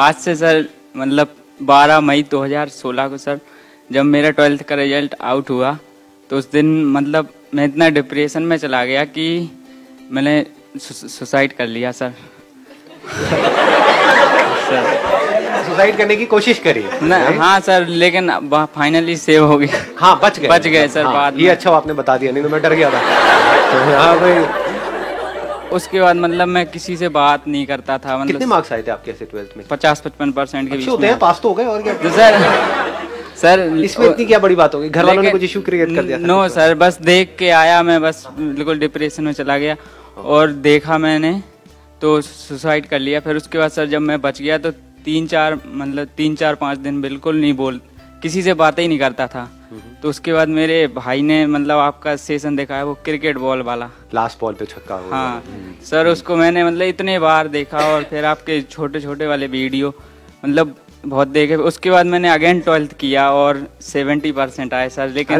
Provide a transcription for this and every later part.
आज से सर मतलब 12 मई 2016 को सर जब मेरा 12th का रिजल्ट आउट हुआ तो उस दिन मतलब मैं इतना डिप्रेशन में चला गया कि मैंने सुसाइड कर लिया सर। सर सुसाइड करने की कोशिश करी ना? हाँ सर, लेकिन फाइनली सेव हो गई। हाँ बच गए सर। हाँ, बाद ये अच्छा आपने बता दिया, नहीं तो मैं डर गया था। हाँ भाई, उसके बाद मतलब मैं किसी से बात नहीं करता था। मतलब कितने मार्क्स आए थे आपके ऐसे 12th में? 50-55% के बीच होते हैं। पास तो हो गए और क्या तो सर इसमें इतनी क्या बड़ी बात होगी? घर वालों ने कुछ इशू क्रिएट कर दिया? नो सर, बस देख के आया मैं, बस बिल्कुल डिप्रेशन में चला गया और देखा मैंने तो सुसाइड कर लिया। फिर उसके बाद सर जब मैं बच गया तो 3-4 5 दिन बिल्कुल नहीं किसी से बातें ही नहीं करता था। तो उसके बाद मेरे भाई ने मतलब आपका सेशन देखा है वो क्रिकेट बॉल वाला, लास्ट बॉल पे छक्का। हाँ सर, उसको मैंने मतलब इतने बार देखा और फिर आपके छोटे छोटे वाले वीडियो मतलब बहुत देखे। उसके बाद मैंने अगेन 12th किया और 70% आए सर। लेकिन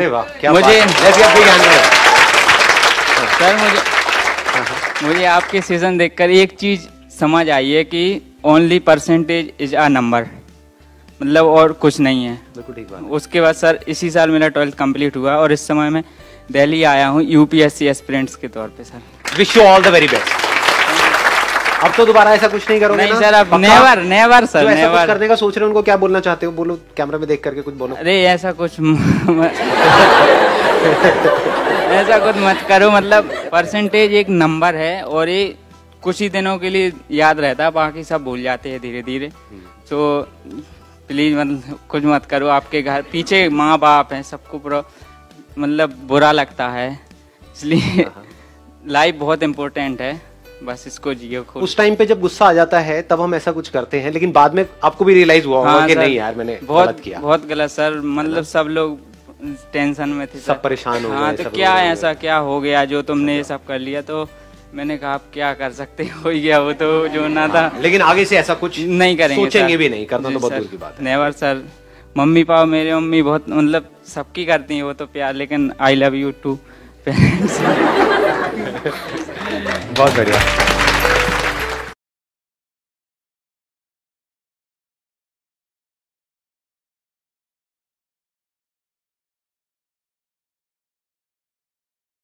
मुझे आपके सेशन देखकर एक चीज समझ आई है कि only percentage is a number, मतलब और कुछ नहीं है। बिल्कुल ठीक बात। उसके बाद सर इसी साल मेरा 12th कंप्लीट हुआ और इस समय मैं दिल्ली आया हूँ यूपीएससी एस्पिरेंट्स के तौर पे sir. Wish you all the very best. अब तो दोबारा ऐसा कुछ नहीं करोगे? नहीं सर, अब नेवर नेवर सर। तो ऐसा कुछ करने का सोच रहे हो? उनको क्या बोलना चाहते हो? बोलो, कैमरा में देख करके कुछ बोलो। अरे ऐसा कुछ ऐसा कुछ मत करो। मतलब परसेंटेज एक नंबर है और ये कुछ ही दिनों के लिए याद रहता है, बाकी सब भूल जाते हैं धीरे धीरे। तो प्लीज मतलब कुछ मत करो। आपके घर पीछे माँ बाप हैं, सबको पूरा मतलब बुरा लगता है, इसलिए लाइफ बहुत इम्पोर्टेंट है, बस इसको जियो। उस टाइम पे जब गुस्सा आ जाता है तब हम ऐसा कुछ करते हैं, लेकिन बाद में आपको भी रियलाइज हुआ होगा कि नहीं यार मैंने गलत किया। बहुत गलत सर, मतलब सब लोग टेंशन में थे, सब परेशान हो गए। हाँ तो क्या ऐसा क्या हो गया जो तुमने ये सब कर लिया? तो मैंने कहा आप क्या कर सकते हो, गया वो तो जो ना था। लेकिन आगे से ऐसा कुछ नहीं करेंगे, सोचेंगे भी नहीं, करना तो बहुत दूर की बात है। Never sir. मम्मी पापा, मेरे मम्मी बहुत मतलब सबकी करती है वो तो प्यार, लेकिन I love you too parents. बहुत बढ़िया।